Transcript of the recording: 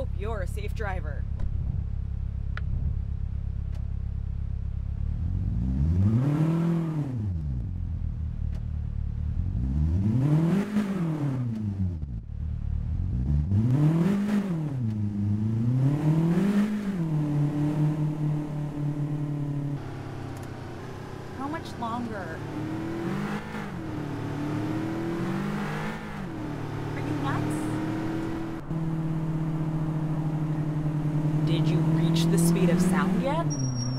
hope you're a safe driver. How much longer? Are you nuts? Did you reach the speed of sound yet?